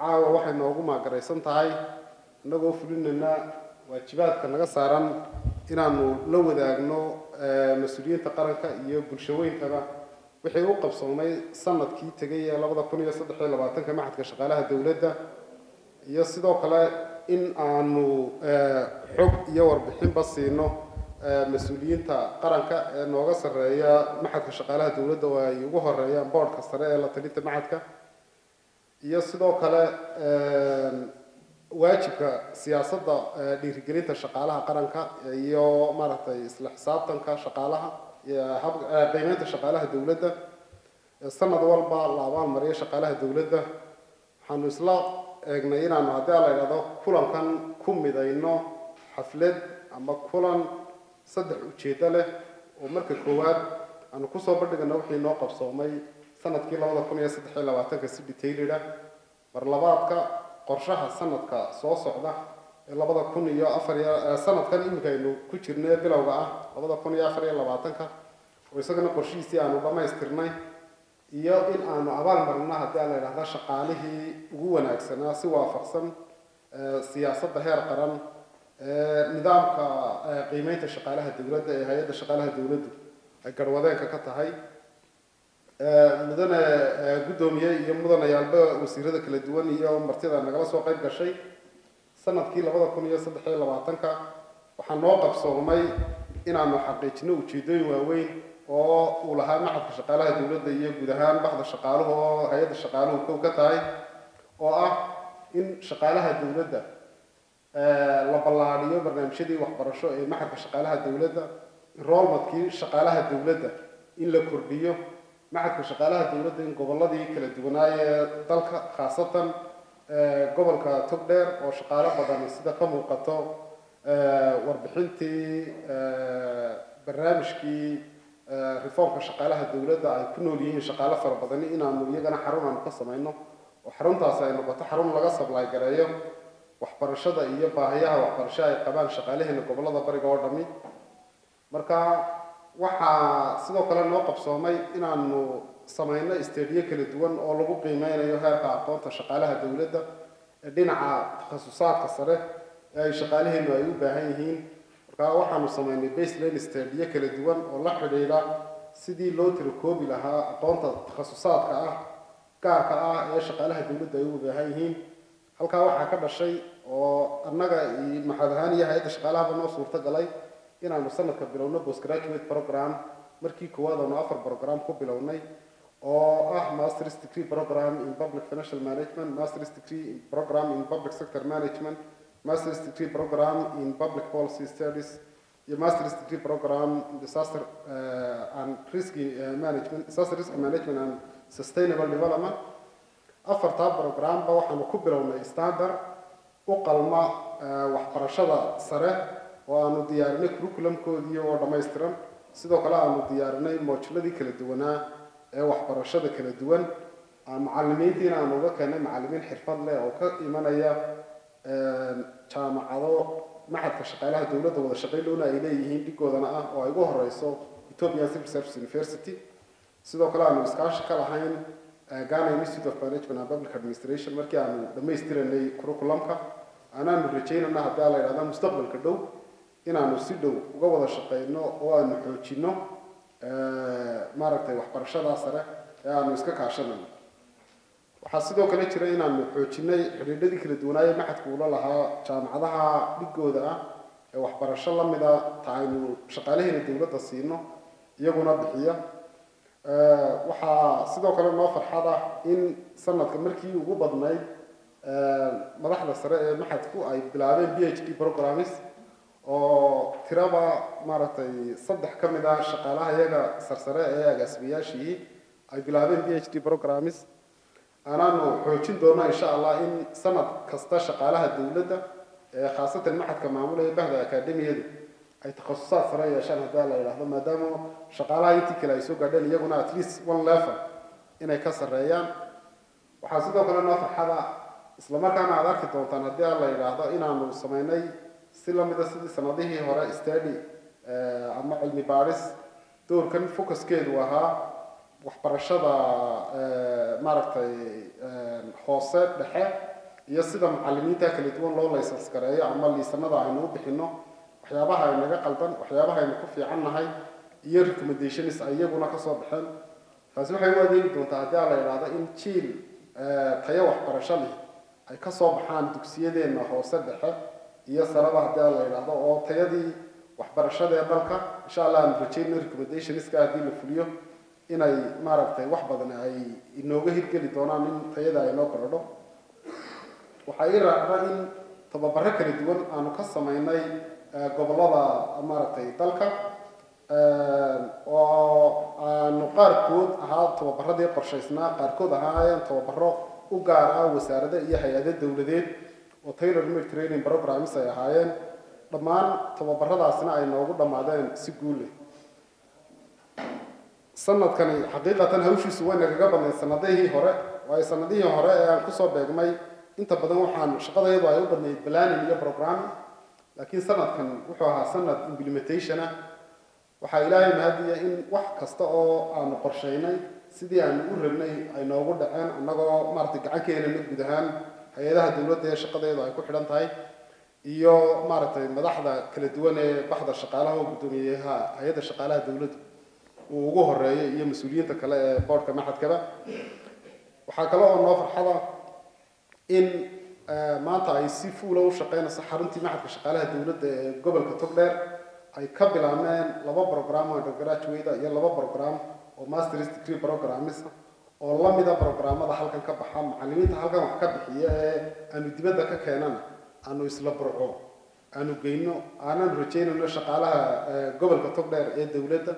عاو واحد نوجوم عقري سنتاعي نجوا فلنا واجبات كنا قصارن إن لو ذاقنا مسؤولين تقرنك يقول شوين تبع وحيو قبصومي صنعت كي تجي لقطة كونية صدق حلا بعدين كم حد كشغالها الدولة ده يصدق على إن حب يور بحين بس إنه مسؤولين تقرنك إنه قصر يا ما حد كشغالها الدولة ده ويجوه الريان بارك الصرايا لا تريت ما حد يصدق على واجبك سياسة لرجلية الشقالها قرنك يو مرت يصلح صابتنك شقالها يحب قيمة الشقالها دولته السنة دول بعض الأعوام مرية شقالها دولته حنوصل إجنينا نعدي على هذا كلهم كان كم بدينا حفلة أما كلهم صدق وشيتله ومركز كواد أنا كوسا برد جنوبي ناقب صومي سنة كلا هذا كوني صدق حلا وعتك سبي تيلده مرلباتك قرشها السنة كصوص عدا إلا بدأ كون يا أفريا السنة كان يمكن إنه كتيرنا بلا وقعة إلا بدأ كون يا أفريا لبعتنك ويسكن قرشي سيانو بما يسترناه يا إن أنا عبال مرنا هدي على هذا شقاله جوا ناقصنا سوى فقسم سياسة ظهير قرن نظام كقيمة الشقالة الدولة هي الشقالة الدولة الجروادين كقطعي مدنا قدومي يوم مدنا يالبا وسيرة كل الدواني يوم مرتضى نجلس وقيب كشيء سنة كيل هذا كوني صدق حيل وعطنك وحنوقف صومي إن عم حقيقتنا وتشيدين وين ولها معه الشقالة الدولة دي جودهان بعض الشقاله هيدا الشقاله وكوكتاي إن شقالة الدولة ده لبلانيو برنامج دي وحبرشوا معه الشقالة الدولة ده الرول متكيل الشقالة الدولة ده إلا كرديو معك شغالها دولة إن قبل ذي كل الدوناي تلك خاصة قبل كتقدر وشغالة بدل الصدق موقته وربحنتي برنامج كي رفاق شغالها دولة يكونوا ليه شغالة فربضني إن عملية أنا حرام عن قصة منه وحرمت عسى إنه بتحرم لقصة بلا جرايم وحبرشة إياه باهيها وحبرشة كمان شغاله إنه قبل ذا بريق عرضني مركا waxaa sidoo kale noo qabsoomay inaanu sameeyno isteediyo kala duwan oo lagu qiimeeyo heerka aqoonta shaqaalaha dawladda dhinaca takhasusada sare ee shaqaalaheenu ay u baahan yihiin marka waxaanu sameeynay baseline isteediyo kala duwan oo la xidhiidha sidii loo tirokoobi lahaa aqoonta takhasusaadka ah gaarka ah ee shaqaalaha dawladda ay u baahan yihiin halkaa waxaa ka dhashay oo annaga iyo maxadahaan iyo hay'adda shaqaalaha noo suurtagalay إن أنا مصنف كبيرون بوست graduate program مركي كواد أنا أفر program كبيروني أو master's degree program in public financial management master's degree program in public sector management master's degree program in public policy studies master's degree program disaster and risk management disaster risk management and sustainable development أفر تاب program بوحنا كبيروني standard وقلما وحبرشة سرة وأنا ديارني كلهم كودية ولا ما يسترم صدق لا أنا ديارني ماشلدي كل الدوانا وحبرشة كل الدوان معلمين دينا أنا وذا كنا معلمين حرفان لا أو كإيمانا يا كام عضو ما حد كشقالها دولة ولا شقيلونا إليه هندي كودنا وأيجوه الرئيسو إثيوبيا سيرفس يونيفرسيتي صدق لا أنا مسكاش كلا هين جانا ميستيد أوف مانجمنت أند بابليك أدمنستريشن مركي أنا لما يسترني كروكولامكا أنا نرجعين أنا هذا على هذا مستقبل كدو إن أنا نصيده وجوّد الشقينا وأنا نحوتينا ماركته وحبرشة عصرة أنا مسكك عشاننا وحسيته كله ترى إن أنا نحوتينا الذي ذكر الدنيا ما حتقول لها كان عذها بجودة وحبرشة الله مذا تعين شقاله الدولة تصيرنا يجونا بحية وحسيته كله ما فرحة إن سنة كمركي وجوّد ماي مرحلة عصرة ما حتقول أي بلعبين PhD programmes oo tiraba maartay saddex kamid ah shaqaalaha iyaga sarsare ee agaasibayaashii ay bilaabeen PhD programs aananu xoojin doona insha Allah in sanad kasta shaqaalaha dawladda ee khaasatan maxadka maamulaya bahda akademiyada ay takhasusad sare yeeshaan hadaa la yiraahdo maadaama shaqaalaha intii kale ay soo gaadheen iyaguna at least one level inay ka sareeyaan waxaa sidoo kale noo farxada isla markaana aad arki doontaan haddii la yiraahdo inaanu sameynay سلام إذا سنضيه هراء استادي أما علمي باريس دور كان فوكس كده وها waxbarashada maaragtay hoose dhexe iyo sida macallimiinta kala duwan loo license gareeyo ama liisanada aynu u bixino waxyaabaha ay naga qalban waxyaabaha ay ku fiicannahay iyo recommendations ayaguna ka soo baxan taasi waxay u adeegi doontaa haddii la yiraahdo in jiil tayo waxbarasho leh ay ka soo baxaan dugsiyadeena hoose dhexe iyo sarada haddii la yiraahdo oo tayadii waxbarashada ee dalka insha Allah aan rajayn recommendations ka haddii la fuliyo إن أي ماركتي وحبنا أي إنه هيك اللي تونا من تيدا إنه كرده وحيرة رأين طبعا بركة الدول أنا قسم إن أي قبلها ماركتي تلك ونقار كود هذا طبعا برد يقرشيسنا قاركود هاي طبعا برا وقارا وساردة هي حيادة دولة وطير الميل ترينين بروجرام سياحيا طبعا طبعا برد عسنا إنه قد ما ده سيقولي سند كان حقيقة هوشي سوى نرجع من سنديه هراء وأي سنديه هراء كسب بجمعي أنت بدنا وحنا شقة يضع يبدنا يبلان مية برنامج لكن سند كان وحها سند implementation وحيلاهم هذه إن وح كستاء عن قرشيني سدي عن أوربني أنا أقول الآن أنا جا مرتك عكير المدهان هيدا هدولته شقة يضع كحدا تاي إياه مرتين مدحدا كل دوانة بحدا شقالها وبدميها هيدا شقالها دولته ووجو هرية هي مسؤولية تكلا بار كمان حد كذا وحكلا عن نافر حدا إن ما تعيسي فولو شقينا صحرنتي ما حد كشقالها دولة قبل كتقدر أي قبل عمان لبا برنامج ودكتوراه شويدا يلا لبا برنامج وماسترز تكري برنامجنا والله ميدا برنامج هذا حلقة كبحام علميت حلقة محكبة هي أنو دي بدك كأننا أنو يسلا برعو أنو جينو أنا نرجعين إنه شقالها قبل كتقدر الدولة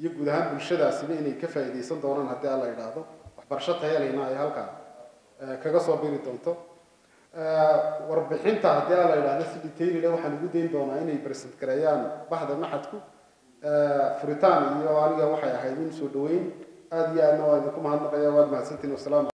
يقول هذا بالشدة سنيني كفاية دي صندوران هدي على إيراده وبرشتها يا لينا يا هالكا كقصة بيني تونتو وربحين تهدي على إيراده سبتيني لو حنقولين دونا إني برسنت كريان بعد ما حدكو فريتاني يا وانيا وحيا هيدون سودوين أدي أنا وأنكم هالنقية والمعسلتين والسلام.